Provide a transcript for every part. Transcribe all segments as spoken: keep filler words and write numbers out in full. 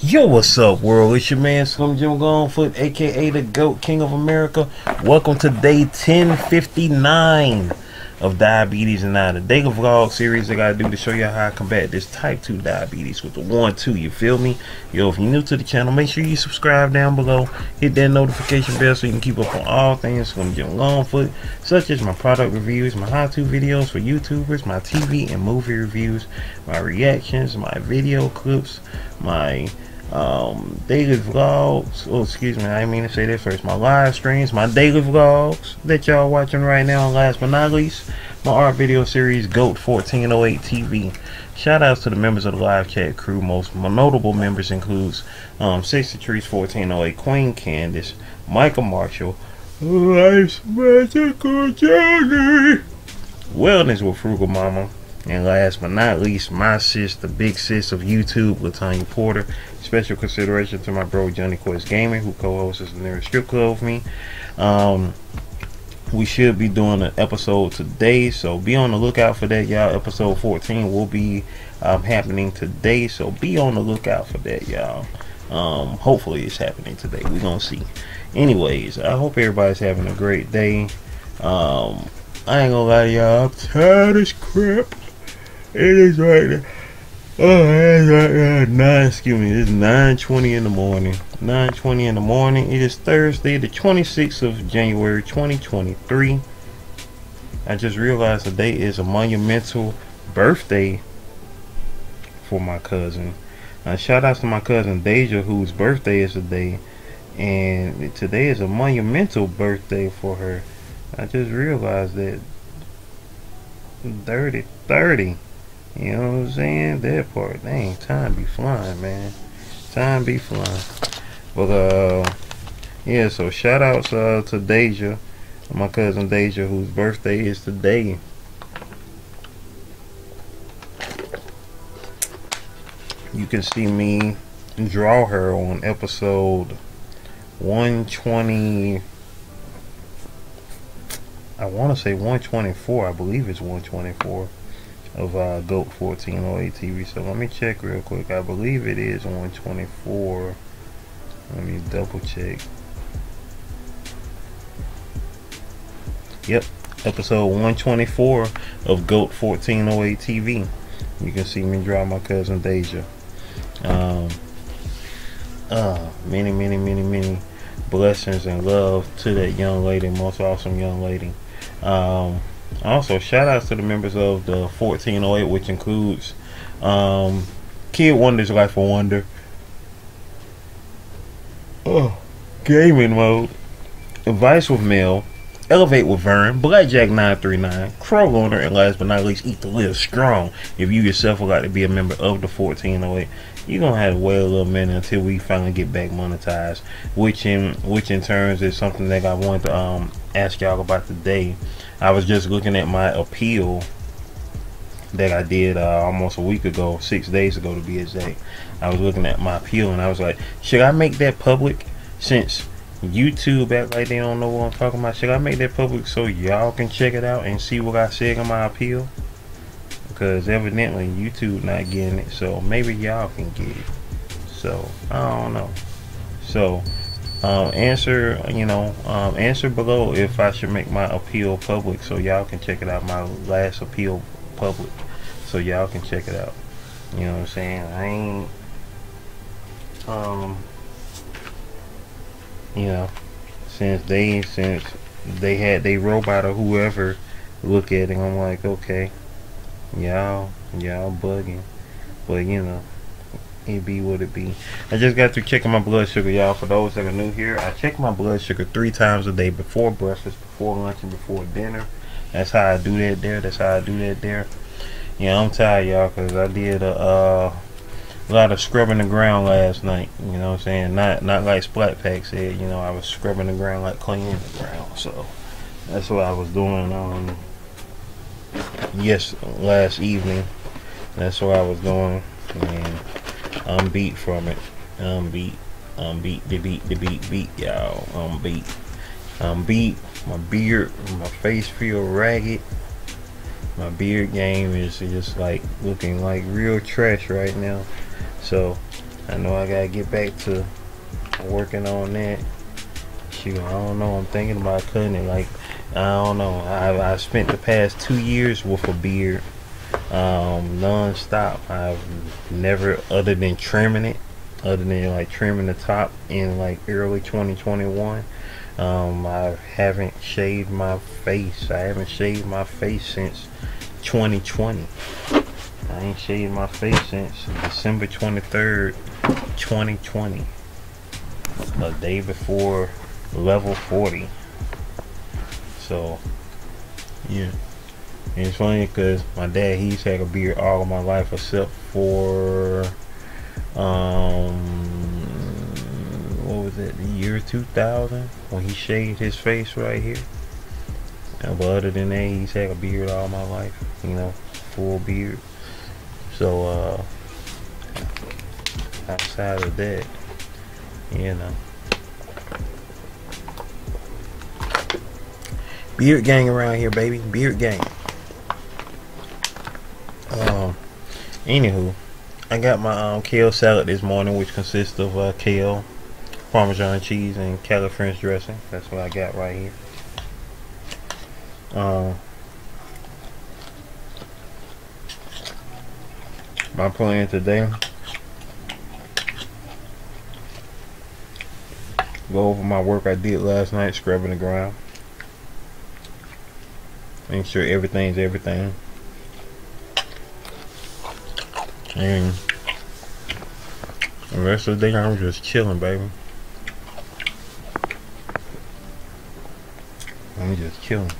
Yo, what's up, world? It's your man Slim Jim Longfoot, aka the Goat King of America. Welcome to day ten fifty-nine of Diabetes and I, the daily vlog series I gotta do to show you how I combat this type two diabetes with the one two, you feel me? Yo, if you're new to the channel, make sure you subscribe down below, hit that notification bell so you can keep up on all things from Jim Longfoot, such as my product reviews, my how-to videos for YouTubers, my T V and movie reviews, my reactions, my video clips, my um daily vlogs. Oh, excuse me, I didn't mean to say that first. My live streams, my daily vlogs that y'all watching right now, and last but not least, my art video series Goat fourteen oh eight T V. Shout outs to the members of the live chat crew. Most notable members includes um Sixty Trees fourteen oh eight, Queen Candace, Michael Marshall, Life's Magical Journey, Wellness with Frugal Mama, and last but not least, my sis, the big sis of YouTube, Latanya Porter. Special consideration to my bro Johnny Quest Gaming, who co-hosts the nearest strip club with me. Um, we should be doing an episode today, so be on the lookout for that, y'all. Episode fourteen will be um, happening today, so be on the lookout for that, y'all. Um, hopefully it's happening today. We're gonna see. Anyways, I hope everybody's having a great day. Um, I ain't gonna lie to y'all, I'm tired as crap. It is right now. Oh, it is right now. Nine, excuse me. It's nine twenty in the morning. nine twenty in the morning. It is Thursday, the twenty-sixth of January, twenty twenty-three. I just realized today is a monumental birthday for my cousin. Uh, shout out to my cousin Deja, whose birthday is today. And today is a monumental birthday for her. I just realized that. thirty thirty. You know what I'm saying? That part, dang, time be flying, man. Time be flying. But, uh, yeah, so shout outs uh, to Deja, my cousin Deja, whose birthday is today. You can see me draw her on episode one twenty. I want to say one twenty-four. I believe it's one twenty-four. Of uh, Goat fourteen oh eight T V. So let me check real quick. I believe it is one twenty-four. Let me double check. Yep, episode one twenty-four of Goat fourteen oh eight T V. You can see me draw my cousin Deja. Um, uh, many, many, many, many blessings and love to that young lady, most awesome young lady. Um, Also, shout outs to the members of the fourteen oh eight, which includes um, Kid Wonder's Life of Wonder, oh, Gaming Mode, Advice with Mel, Elevate with Vern, Blackjack nine three nine, Crow Loner, and last but not least, Eat to Live Strong. If you yourself would like to be a member of the fourteen oh eight, you're gonna have to wait a little minute until we finally get back monetized, which in which in turns is something that I wanted to um, ask y'all about today. I was just looking at my appeal that I did uh, almost a week ago, six days ago to be exact. I was looking at my appeal and I was like, should I make that public since YouTube act like they don't know what I'm talking about? Should I make that public so y'all can check it out and see what I said on my appeal? Because evidently YouTube not getting it, so maybe y'all can get it. So I don't know. So um, answer, you know, um, answer below if I should make my appeal public, so y'all can check it out. My last appeal public, so y'all can check it out. You know what I'm saying? I ain't, um, you know, since they since they had they robot or whoever look at it, I'm like, okay. Y'all, y'all bugging, but you know, it be what it be. I just got through checking my blood sugar, y'all. For those that are new here, I check my blood sugar three times a day, before breakfast, before lunch, and before dinner. That's how I do that there. That's how I do that there. Yeah, I'm tired, y'all, because I did a, uh, a lot of scrubbing the ground last night. You know what I'm saying? Not not like Splat Pack said, you know, I was scrubbing the ground like cleaning the ground. So that's what I was doing on. Um, yes, last evening. That's what I was doing, and I'm beat from it. I'm beat. I'm beat. The beat. The beat. Beat y'all. I'm beat. I'm beat. My beard, my face feel ragged. My beard game is just like looking like real trash right now. So I know I gotta get back to working on that. Shoot, I don't know. I'm thinking about cutting it. Like, I don't know. I I spent the past two years with a beard, um, non-stop. I've never, other than trimming it, other than like trimming the top in like early twenty twenty-one. Um, I haven't shaved my face. I haven't shaved my face since twenty twenty. I ain't shaved my face since December twenty-third, twenty twenty. A day before level forty. So, yeah. And it's funny because my dad, he's had a beard all of my life except for, um, what was it, the year two thousand when he shaved his face right here. But other than that, he's had a beard all my life, you know, full beard. So uh outside of that, you know, beard gang around here, baby. Beard gang. Um anywho, I got my um kale salad this morning, which consists of uh kale, Parmesan cheese, and Cali French dressing. That's what I got right here. Um, my plan today: go over my work I did last night, scrubbing the ground, make sure everything's everything, and the rest of the day I'm just chilling, baby. I'm just chilling.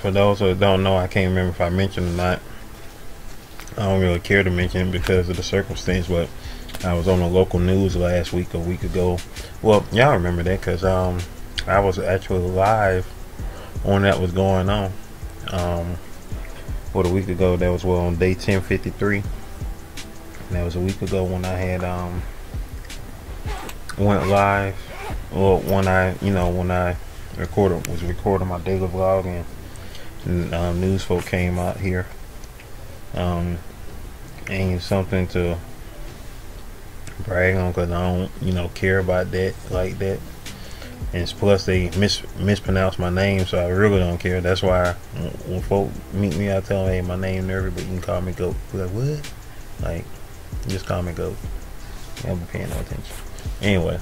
For those who don't know, I can't remember if I mentioned or not. I don't really care to mention because of the circumstance, but I was on the local news last week, a week ago. Well, y'all remember that because um, I was actually live when that was going on. Um, what, a week ago? That was, well, on day ten fifty-three. And that was a week ago when I had um, went live, or when I, you know, when I recorded, was recording my daily vlog, and Um, news folk came out here, um, and something to brag on because I don't, you know, care about that like that. And plus, they mis mispronounced my name, so I really don't care. That's why when folk meet me, I tell them, "Hey, my name Nervy, but you can call me Goat." Like, what? Like, just call me Goat. I'll be paying no attention. Anyway,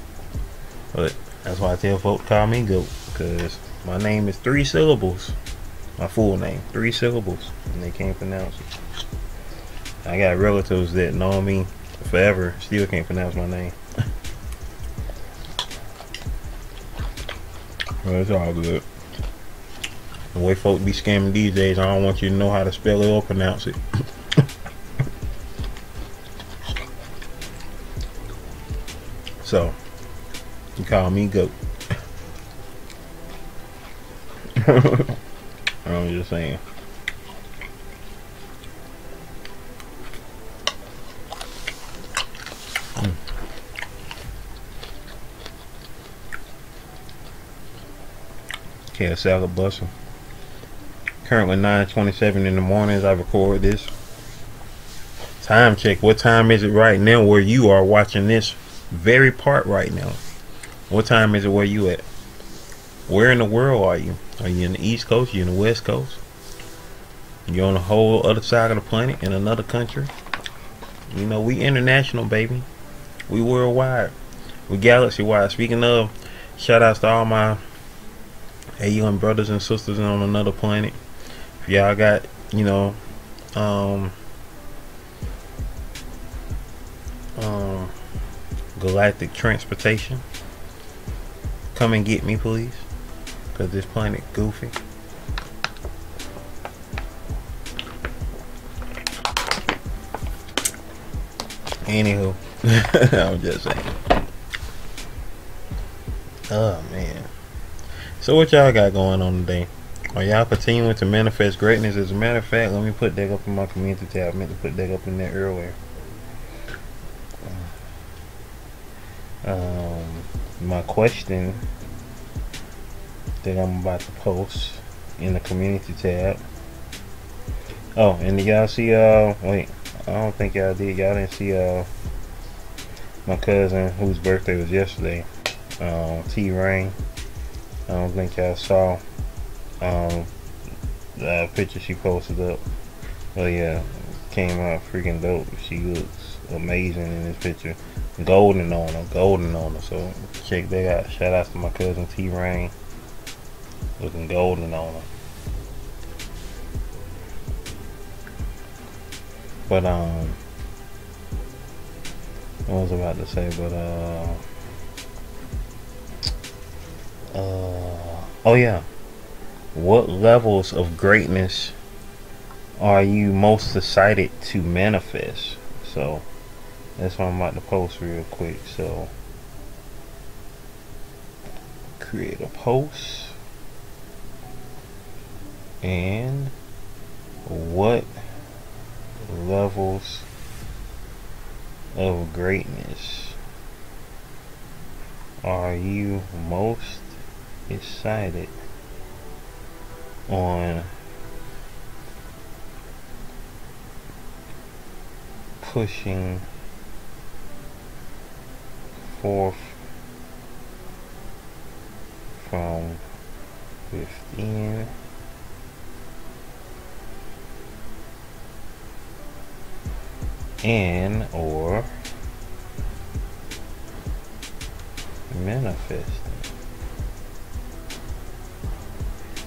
but that's why I tell folk, call me Goat, because my name is three syllables. My full name, three syllables, and they can't pronounce it. I got relatives that know me forever, still can't pronounce my name. Well, it's all good. The way folks be scamming these days, I don't want you to know how to spell it or pronounce it. So, you call me Goat. I'm just saying. Okay, salad bustle. Currently nine twenty-seven in the morning as I record this. Time check. What time is it right now where you are watching this very part right now? What time is it where you at? Where in the world are you? Are you in the East Coast? Are you in the West Coast? You're on the whole other side of the planet, in another country. You know, we international, baby. We worldwide. We galaxy wide. Speaking of, shout outs to all my A U N brothers and sisters on another planet. If y'all got, you know, um, um, galactic transportation, come and get me, please. Cause this planet goofy. Anywho, I'm just saying. Oh man. So what y'all got going on today? Are y'all continuing to manifest greatness? As a matter of fact, let me put that up in my community tab. I meant to put that up in there earlier. Um, my question that I'm about to post in the community tab Oh, and you guys see, uh, wait, I don't think y'all did, y'all didn't see, uh, my cousin, whose birthday was yesterday, uh, T-Rain. I don't think y'all saw, um, the picture she posted up. Well, yeah, came out freaking dope. She looks amazing in this picture. Golden on her, golden on her. So check that out. Shout out to my cousin T-Rain. Looking golden on her. But um, I was about to say, but uh, uh, oh yeah, what levels of greatness are you most excited to manifest? So that's what I'm about to post real quick. So create a post and what levels of greatness are you most excited on pushing forth from within and or manifesting?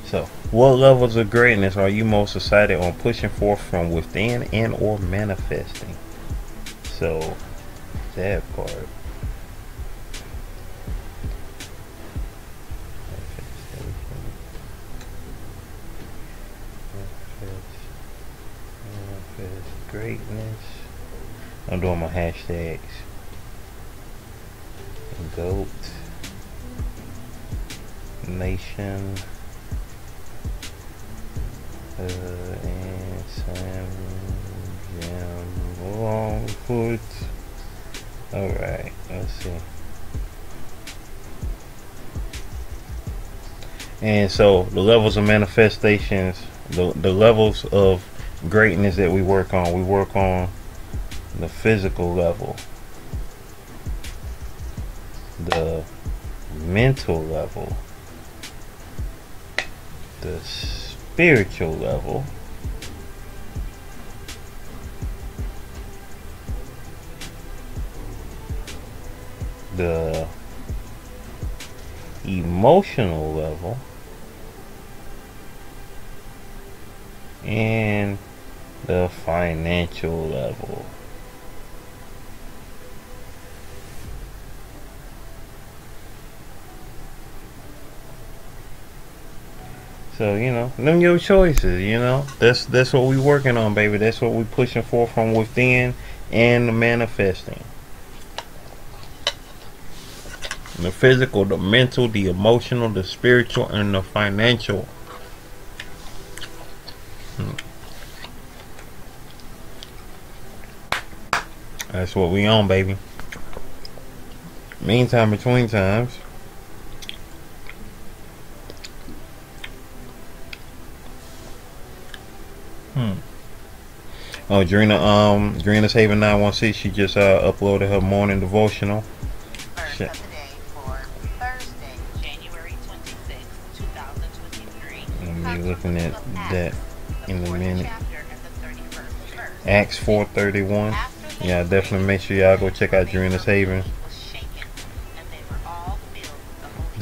So what levels of greatness are you most excited on pushing forth from within and or manifesting? So that part. Greatness. I'm doing my hashtags. Goat Nation uh, and Slim Jim Longfoot. Alright, let's see. And so the levels of manifestations, the, the levels of greatness that we work on, we work on the physical level, the mental level, the spiritual level, the emotional level, and the financial level. So, you know, them your choices, you know. That's that's what we working on, baby. That's what we pushing for from within and the manifesting. The physical, the mental, the emotional, the spiritual, and the financial. That's what we on, baby. Meantime, between times, hmm. Oh, Drena, um, Drena's Haven nine one six. She just uh, uploaded her morning devotional. Verse of the day for Thursday, January twenty-sixth, two thousand twenty-three. I'm gonna be looking at that in a minute. Acts four thirty-one. Yeah, definitely make sure y'all go check out Drena's Haven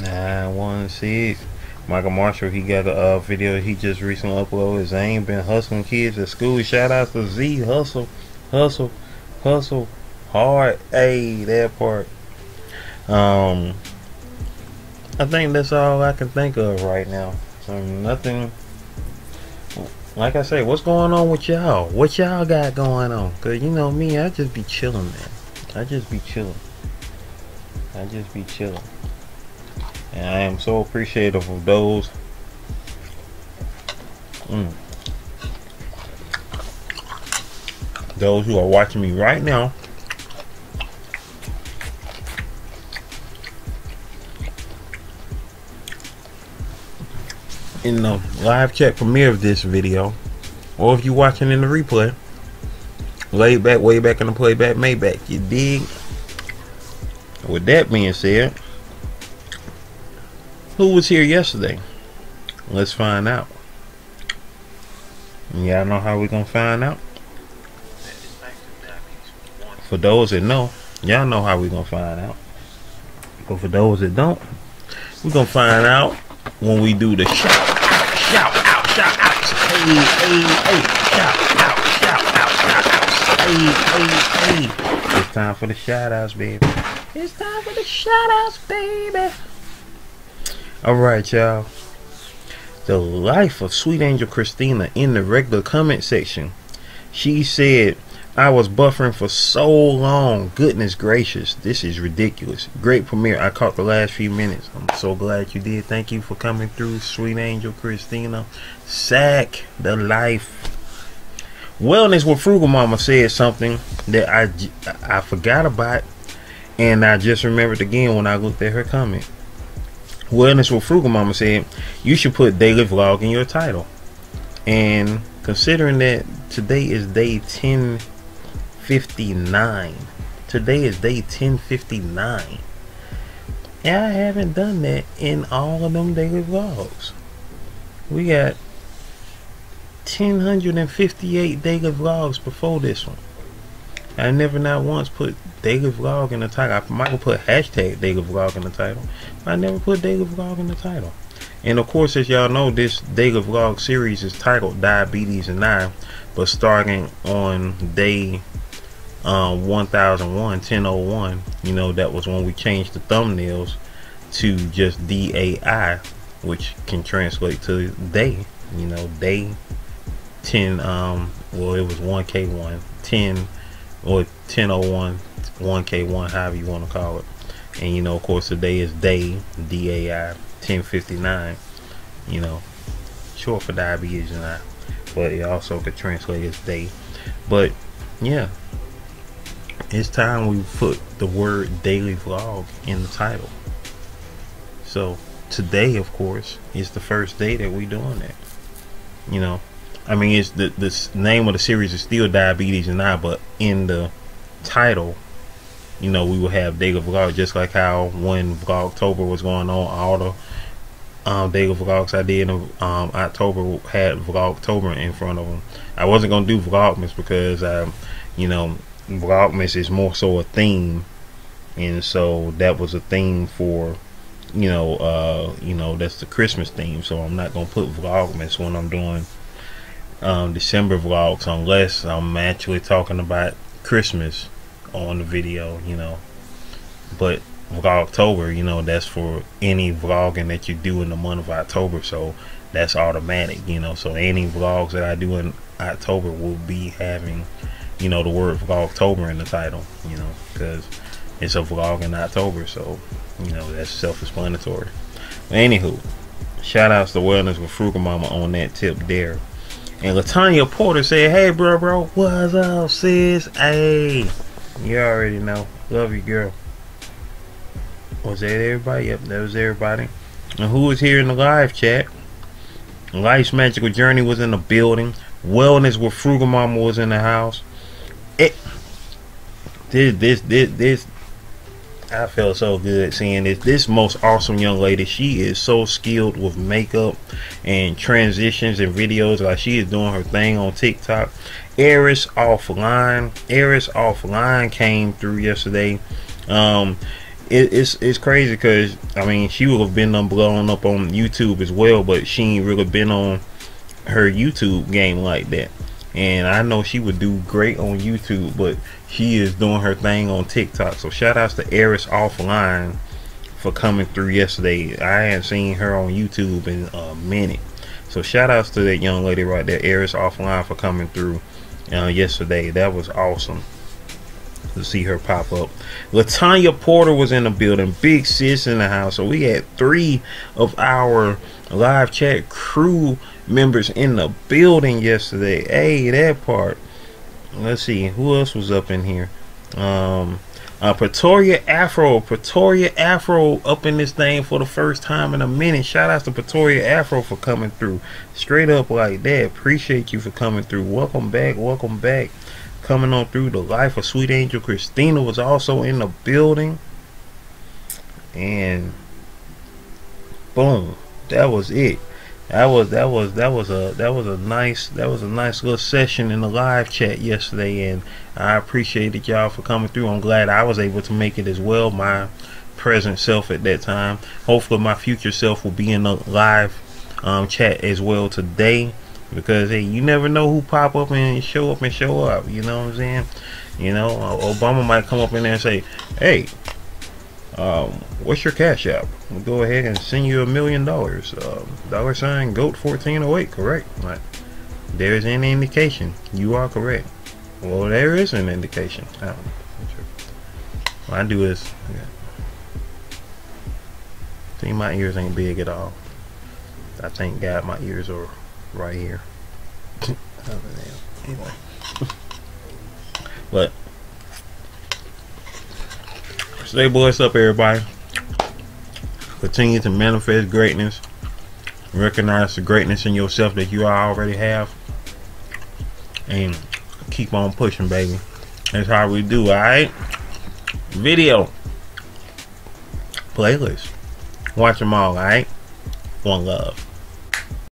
nine one six. Michael Marshall, he got a uh, video he just recently uploaded. Zane been hustling kids at school. Shout out to Z. Hustle, hustle, hustle hard. Hey, that part. Um, I think that's all I can think of right now. So nothing. Like I say, what's going on with y'all? What y'all got going on? Cause you know me, I just be chilling, man. I just be chilling. I just be chilling. And I am so appreciative of those. Mm, those who are watching me right now. In the live chat premiere of this video, or if you're watching in the replay, laid back, way back in the playback, Maybach. You dig? With that being said, who was here yesterday? Let's find out. Y'all know how we're gonna find out? For those that know, y'all know how we're gonna find out. But for those that don't, we're gonna find out when we do the shout out, shout out, shout out, hey, hey, hey, shout out, shout out, shout out, hey, hey, hey. It's time for the shout outs, baby. It's time for the shout outs, baby. Alright, y'all. The life of Sweet Angel Christina in the regular comment section. She said, I was buffering for so long. Goodness gracious, this is ridiculous. Great premiere. I caught the last few minutes. I'm so glad you did. Thank you for coming through, Sweet Angel Christina. Sack the life. Wellness with Frugal Mama said something that I, I forgot about, and I just remembered again when I looked at her comment. Wellness with Frugal Mama said, you should put daily vlog in your title. And considering that today is day ten fifty-nine. Today is day ten fifty-nine. And I haven't done that in all of them daily vlogs. We got one thousand one hundred fifty-eight daily vlogs before this one. I never not once put daily vlog in the title. I might put hashtag daily vlog in the title. I never put daily vlog in the title. And of course, as y'all know, this daily vlog series is titled Diabetes and I. But starting on day Uh, one thousand one, ten oh one, you know, that was when we changed the thumbnails to just D A I, which can translate to day, you know, day ten, um, well, it was one K one, ten, or ten oh one, one K one, however you want to call it. And, you know, of course, today is day, D A I, ten fifty-nine, you know, short for diabetes and I, but it also could translate as day. But, yeah. It's time we put the word daily vlog in the title. So today, of course, is the first day that we doing that. You know, I mean, it's the the name of the series is still Diabetes and I, but in the title, you know, we will have daily vlog, just like how when Vlogtober was going on, all the um, daily vlogs I did in um, October had Vlogtober in front of them. I wasn't gonna do Vlogmas because I, you know. Vlogmas is more so a theme, and so that was a theme for, you know, uh you know, that's the Christmas theme, so I'm not gonna put Vlogmas when I'm doing um December vlogs unless I'm actually talking about Christmas on the video, you know. But Vlogtober, you know, that's for any vlogging that you do in the month of October, so that's automatic, you know. So any vlogs that I do in October will be having, you know, the word Vlogtober in the title, you know, because it's a vlog in October, so, you know, that's self-explanatory. Anywho, shout outs to Wellness with Frugal Mama on that tip there. And Latanya Porter said, hey, bro, bro, what's up, sis? Hey, you already know. Love you, girl. Was that everybody? Yep, that was everybody. And who was here in the live chat? Life's Magical Journey was in the building. Wellness with Frugal Mama was in the house. It, this, this, this, this, I felt so good seeing this. This most awesome young lady. She is so skilled with makeup and transitions and videos. Like, she is doing her thing on TikTok. Eris Offline, Eris Offline came through yesterday. Um, it, it's it's crazy because I mean she would have been done blowing up on YouTube as well, but she ain't really been on her YouTube game like that. And I know she would do great on YouTube, but she is doing her thing on TikTok. So shout outs to Eris Offline for coming through yesterday. I hadn't seen her on YouTube in a minute. So shout outs to that young lady right there, Eris Offline, for coming through uh, yesterday. That was awesome to see her pop up. Latanya Porter was in the building. Big sis in the house. So we had three of our live chat crew members in the building yesterday. Hey, that part. Let's see who else was up in here. um Uh, Pretoria Afro. Pretoria Afro up in this thing for the first time in a minute. Shout outs to Pretoria Afro for coming through. Straight up like that. Appreciate you for coming through. Welcome back. Welcome back. Coming on through. The Life of Sweet Angel Christina was also in the building. And boom. That was it. That was that was that was a that was a nice that was a nice little session in the live chat yesterday, and I appreciated y'all for coming through. I'm glad I was able to make it as well, my present self at that time. Hopefully my future self will be in the live um, chat as well today, because hey, you never know who pop up and show up and show up. You know what I'm saying? You know, Obama might come up in there and say, "Hey, Um, what's your cash app? We'll go ahead and send you a million dollars. Um, dollar sign Goat fourteen oh eight, correct?" Like, there is an indication. You are correct. Well, there is an indication. I don't know. What I do is, okay. See, my ears ain't big at all. I thank God my ears are right here. Anyway. But stay blessed up, everybody. Continue to manifest greatness. Recognize the greatness in yourself that you already have, and keep on pushing, baby. That's how we do. Alright, video, playlist, watch them all. Alright, one love.